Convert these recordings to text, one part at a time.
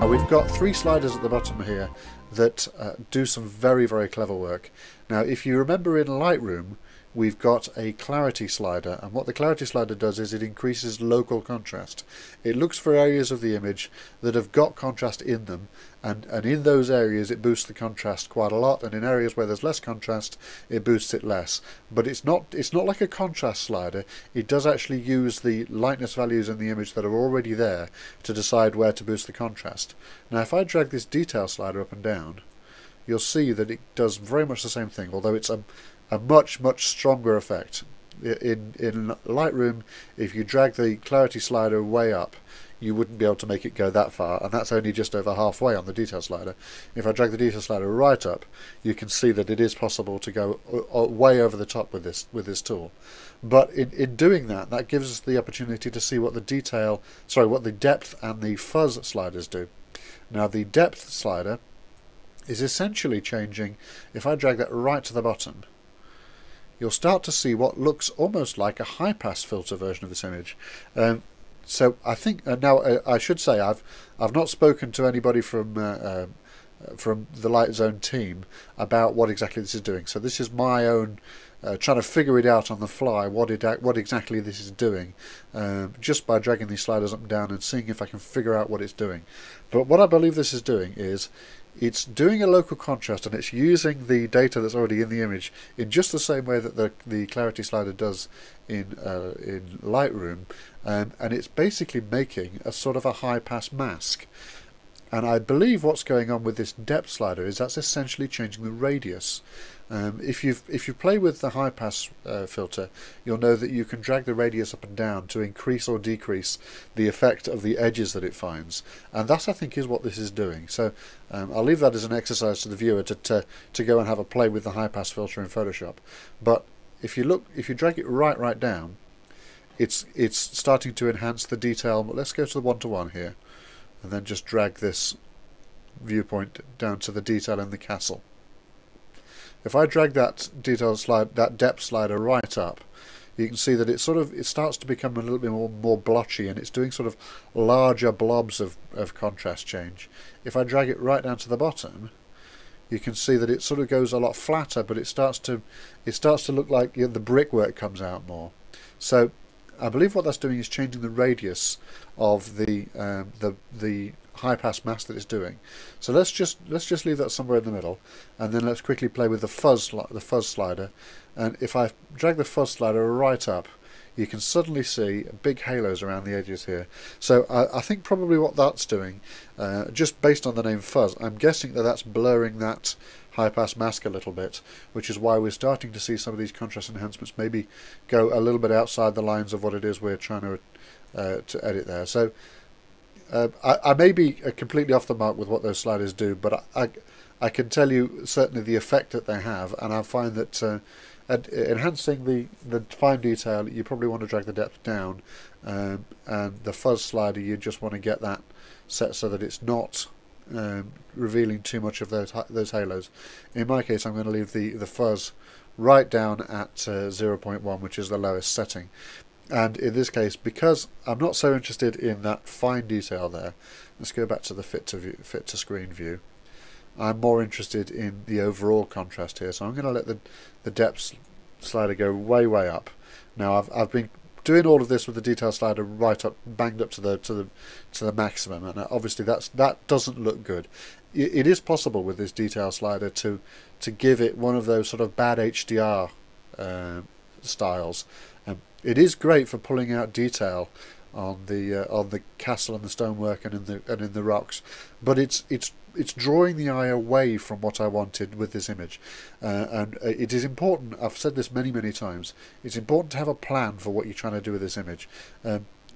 Now we've got three sliders at the bottom here that do some very, very clever work. Now if you remember in Lightroom, we've got a clarity slider, and what the clarity slider does is it increases local contrast. It looks for areas of the image that have got contrast in them, and in those areas it boosts the contrast quite a lot, and in areas where there's less contrast it boosts it less. But it's not like a contrast slider. It does actually use the lightness values in the image that are already there to decide where to boost the contrast. Now if I drag this detail slider up and down, you'll see that it does very much the same thing, although it's a much, much stronger effect. In Lightroom, if you drag the clarity slider way up, you wouldn't be able to make it go that far, and that's only just over halfway on the detail slider. If I drag the detail slider right up, you can see that it is possible to go way over the top with this tool. But in doing that, that gives us the opportunity to see what the depth and the fuzz sliders do. Now the depth slider is essentially changing. If I drag that right to the bottom, you'll start to see what looks almost like a high-pass filter version of this image. So I think now I should say I've not spoken to anybody from the LightZone team about what exactly this is doing. So this is my own trying to figure it out on the fly what exactly this is doing, just by dragging these sliders up and down and seeing if I can figure out what it's doing. But what I believe this is doing is, it's doing a local contrast, and it's using the data that's already in the image in just the same way that the clarity slider does in Lightroom, and it's basically making a sort of a high-pass mask. And I believe what's going on with this depth slider is that's essentially changing the radius. If you play with the high pass filter, you'll know that you can drag the radius up and down to increase or decrease the effect of the edges that it finds, and that I think is what this is doing. So I'll leave that as an exercise to the viewer to go and have a play with the high pass filter in Photoshop. But if you drag it right down, it's starting to enhance the detail. But let's go to the one-to-one here, and then just drag this viewpoint down to the detail in the castle. If I drag that detail slide, that depth slider right up, you can see that it starts to become a little bit more blotchy, and it's doing sort of larger blobs of contrast change. If I drag it right down to the bottom, you can see that it sort of goes a lot flatter, but it starts to look like, you know, the brickwork comes out more. So I believe what that's doing is changing the radius of the high pass mask that it's doing. So let's just leave that somewhere in the middle, and then let's quickly play with the fuzz slider. And if I drag the fuzz slider right up, you can suddenly see big halos around the edges here. So I think probably what that's doing, just based on the name fuzz, I'm guessing that that's blurring that high pass mask a little bit, which is why we're starting to see some of these contrast enhancements maybe go a little bit outside the lines of what it is we're trying to edit there. So I may be completely off the mark with what those sliders do, but I can tell you certainly the effect that they have, and I find that enhancing the fine detail, you probably want to drag the depth down, and the fuzz slider, you just want to get that set so that it's not revealing too much of those halos. In my case, I'm going to leave the fuzz right down at 0.1, which is the lowest setting. And in this case, because I'm not so interested in that fine detail there, let's go back to the fit to screen view. I'm more interested in the overall contrast here, so I'm going to let the depth slider go way up. Now I've been doing all of this with the detail slider right up, banged up to the maximum, and obviously that doesn't look good. It is possible with this detail slider to give it one of those sort of bad HDR styles. It is great for pulling out detail on the castle and the stonework and in the rocks, but it's drawing the eye away from what I wanted with this image, and it is important. I've said this many times. It's important to have a plan for what you're trying to do with this image.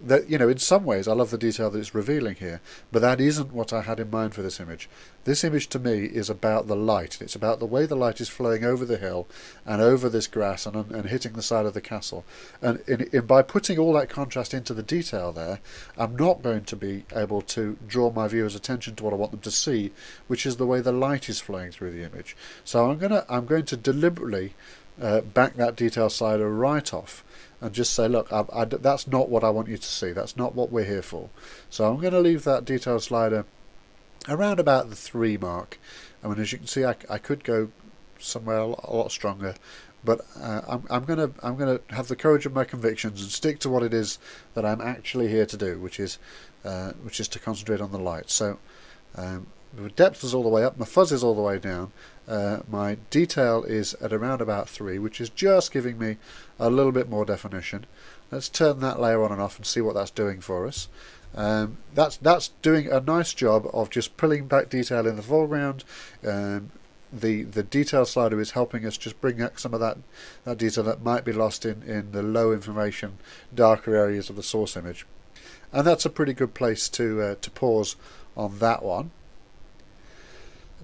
That, you know, in some ways I love the detail that it's revealing here, but that isn't what I had in mind for this image. This image to me is about the light. It's about the way the light is flowing over the hill and over this grass and hitting the side of the castle, and by putting all that contrast into the detail there, I'm not going to be able to draw my viewers' attention to what I want them to see, which is the way the light is flowing through the image. So I'm going to deliberately back that detail slider right off and just say, look, that's not what I want you to see. That's not what we're here for. So I'm going to leave that detail slider around about the 3 mark. I mean, as you can see, I could go somewhere a lot stronger, but I'm gonna have the courage of my convictions and stick to what it is that I'm actually here to do, which is to concentrate on the light. So my depth is all the way up, my fuzz is all the way down, my detail is at around about 3, which is just giving me a little bit more definition. Let's turn that layer on and off and see what that's doing for us. That's doing a nice job of just pulling back detail in the foreground. The detail slider is helping us just bring back some of that detail that might be lost in the low information, darker areas of the source image. And that's a pretty good place to pause on that one.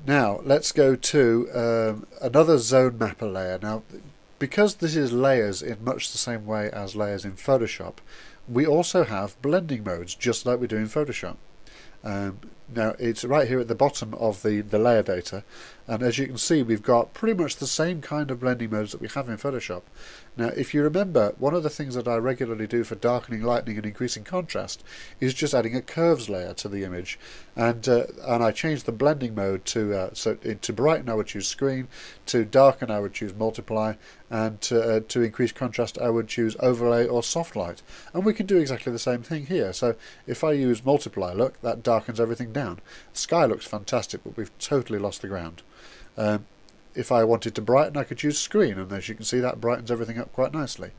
Now let's go to another zone mapper layer. Now, because this is layers in much the same way as layers in Photoshop, we also have blending modes, just like we do in Photoshop. Now it's right here at the bottom of the layer data, and as you can see, we've got pretty much the same kind of blending modes that we have in Photoshop. Now, if you remember, one of the things that I regularly do for darkening, lightening and increasing contrast is just adding a curves layer to the image, and I changed the blending mode to brighten I would choose screen, to darken I would choose multiply, and to increase contrast I would choose overlay or soft light. And we can do exactly the same thing here. So if I use multiply, look, that darkens everything down. The sky looks fantastic, but we've totally lost the ground. If I wanted to brighten, I could use screen, and as you can see, that brightens everything up quite nicely.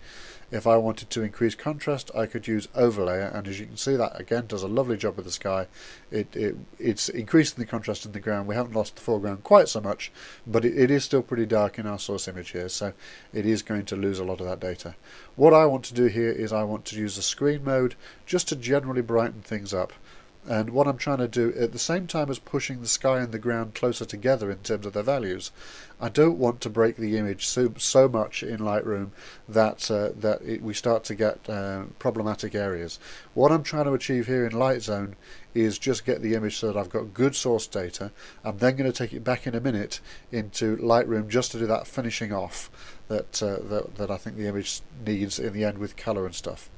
If I wanted to increase contrast, I could use overlay, and as you can see, that again does a lovely job with the sky. It's increasing the contrast in the ground. We haven't lost the foreground quite so much, but it is still pretty dark in our source image here, so it is going to lose a lot of that data. What I want to do here is I want to use the screen mode just to generally brighten things up. And what I'm trying to do, at the same time as pushing the sky and the ground closer together in terms of their values, I don't want to break the image so much in Lightroom that we start to get problematic areas. What I'm trying to achieve here in LightZone is just get the image so that I've got good source data. I'm then going to take it back in a minute into Lightroom just to do that finishing off that I think the image needs in the end with colour and stuff.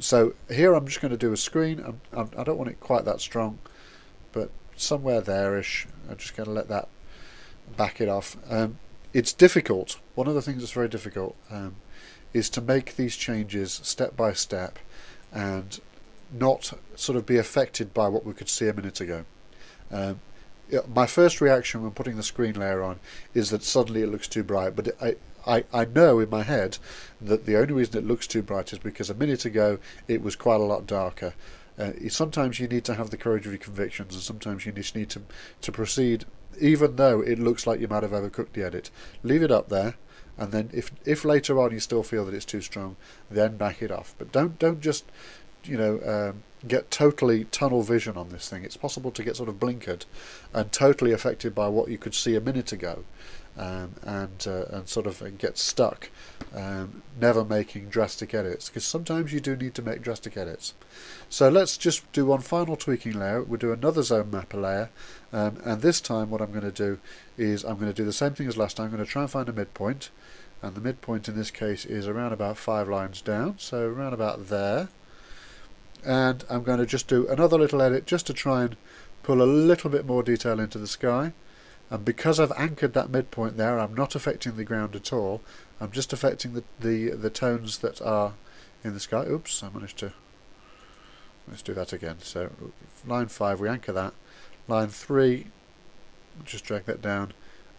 So here I'm just going to do a screen. I don't want it quite that strong, but somewhere there-ish. I'm just going to let that back it off. It's difficult. One of the things that's very difficult is to make these changes step by step and not sort of be affected by what we could see a minute ago. My first reaction when putting the screen layer on is that suddenly it looks too bright, but I know in my head that the only reason it looks too bright is because a minute ago it was quite a lot darker. Sometimes you need to have the courage of your convictions, and sometimes you just need to proceed even though it looks like you might have overcooked the edit. Leave it up there, and then if later on you still feel that it's too strong, then back it off. But don't just, you know, get totally tunnel vision on this thing. It's possible to get sort of blinkered and totally affected by what you could see a minute ago. And sort of get stuck never making drastic edits, because sometimes you do need to make drastic edits. So let's just do one final tweaking layer. We'll do another zone mapper layer, and this time what I'm going to do is I'm going to do the same thing as last time. I'm going to try and find a midpoint, and the midpoint in this case is around about 5 lines down, so around about there. And I'm going to just do another little edit just to try and pull a little bit more detail into the sky. And because I've anchored that midpoint there, I'm not affecting the ground at all. I'm just affecting the tones that are in the sky. Oops, I managed to... Let's do that again. So line 5, we anchor that. Line 3, just drag that down.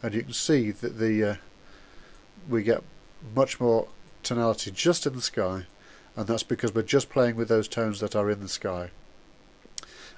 And you can see that we get much more tonality just in the sky. And that's because we're just playing with those tones that are in the sky.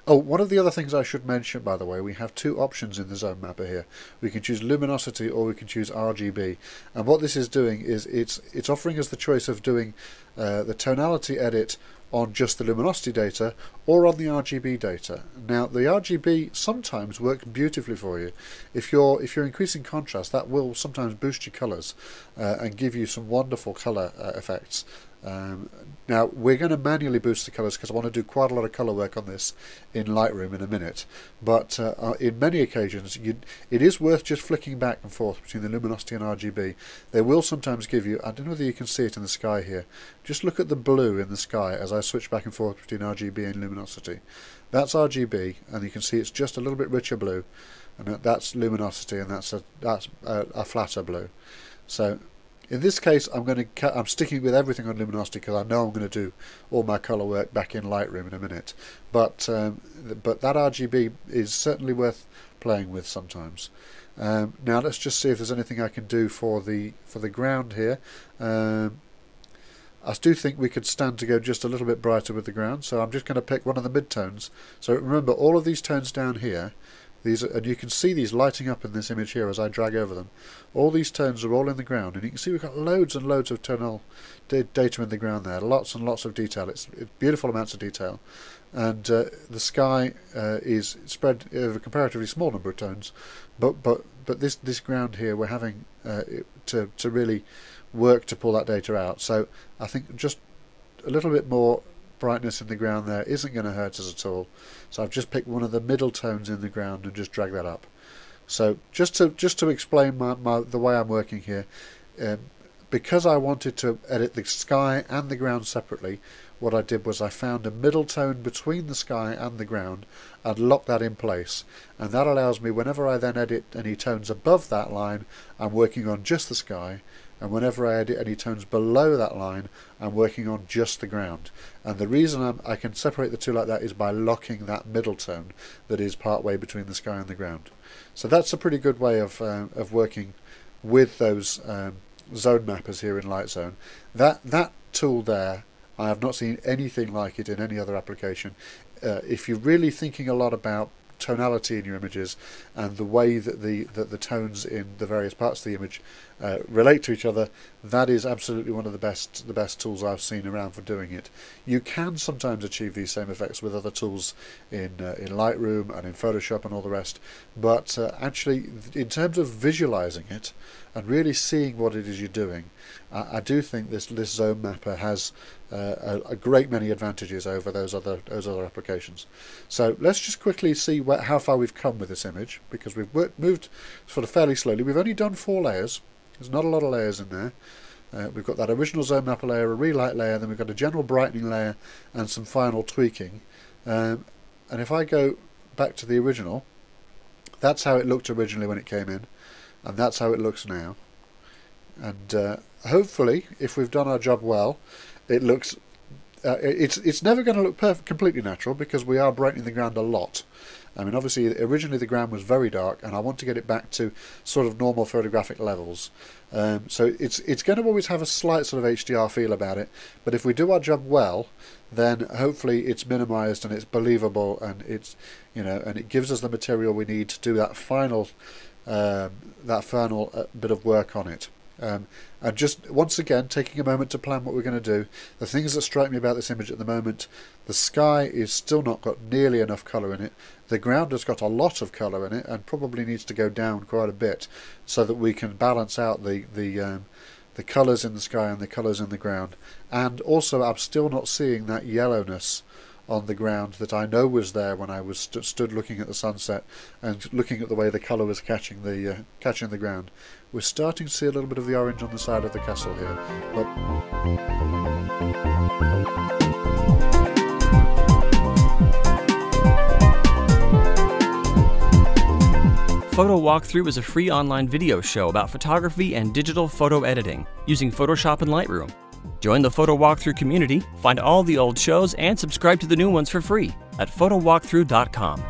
Oh, one of the other things I should mention, by the way, we have 2 options in the zone mapper here. We can choose luminosity or we can choose RGB. And what this is doing is it's offering us the choice of doing the tonality edit on just the luminosity data or on the RGB data. Now, the RGB sometimes works beautifully for you. If you're increasing contrast, that will sometimes boost your colours and give you some wonderful colour effects. Now we're going to manually boost the colours because I want to do quite a lot of colour work on this in Lightroom in a minute, but in many occasions it is worth just flicking back and forth between the luminosity and RGB. They will sometimes give you, I don't know whether you can see it in the sky here, just look at the blue in the sky as I switch back and forth between RGB and luminosity. That's RGB, and you can see it's just a little bit richer blue, and that's luminosity, and that's a flatter blue. So in this case, I'm sticking with everything on luminosity because I know I'm going to do all my color work back in Lightroom in a minute. But that RGB is certainly worth playing with sometimes. Now let's just see if there's anything I can do for the ground here. I do think we could stand to go just a little bit brighter with the ground, so I'm just going to pick one of the mid-tones. So remember, all of these tones down here, and you can see these lighting up in this image here as I drag over them. All these tones are all in the ground, and you can see we've got loads and loads of tonal data in the ground there, lots and lots of detail. It's beautiful amounts of detail, and the sky is spread over a comparatively small number of tones, but this ground here we're having to really work to pull that data out. So I think just a little bit more brightness in the ground there isn't going to hurt us at all. So I've just picked one of the middle tones in the ground and just drag that up. So just to explain the way I'm working here, because I wanted to edit the sky and the ground separately, what I did was I found a middle tone between the sky and the ground and locked that in place, and that allows me, whenever I then edit any tones above that line, I'm working on just the sky, and whenever I edit any tones below that line, I'm working on just the ground. And the reason I can separate the two like that is by locking that middle tone that is partway between the sky and the ground. So that's a pretty good way of working with those zone mappers here in LightZone. That tool there, I have not seen anything like it in any other application. If you're really thinking a lot about tonality in your images and the way that the tones in the various parts of the image relate to each other, that is absolutely one of the best tools I've seen around for doing it. You can sometimes achieve these same effects with other tools in Lightroom and in Photoshop and all the rest, but actually in terms of visualizing it and really seeing what it is you're doing, I do think this zone mapper has a great many advantages over those other applications. So let's just quickly see how far we've come with this image, because we've moved sort of fairly slowly. We've only done 4 layers. There's not a lot of layers in there. We've got that original zone mapper layer, a relight layer, then we've got a general brightening layer and some final tweaking. And if I go back to the original, that's how it looked originally when it came in, and that's how it looks now. And hopefully, if we've done our job well, it looks it's never going to look completely natural, because we are brightening the ground a lot. I mean, obviously originally the ground was very dark, and I want to get it back to sort of normal photographic levels. So it's going to always have a slight sort of HDR feel about it, but if we do our job well, then hopefully it's minimized and it's believable, and it's, you know, and it gives us the material we need to do that final bit of work on it. And just once again taking a moment to plan what we're going to do, the things that strike me about this image at the moment: the sky is still not got nearly enough colour in it, the ground has got a lot of colour in it and probably needs to go down quite a bit so that we can balance out the colours in the sky and the colours in the ground. And also I'm still not seeing that yellowness on the ground that I know was there when I was stood looking at the sunset and looking at the way the colour was catching the ground. We're starting to see a little bit of the orange on the side of the castle here, Photo Walkthrough is a free online video show about photography and digital photo editing using Photoshop and Lightroom. Join the Photo Walkthrough community, find all the old shows, and subscribe to the new ones for free at photowalkthrough.com.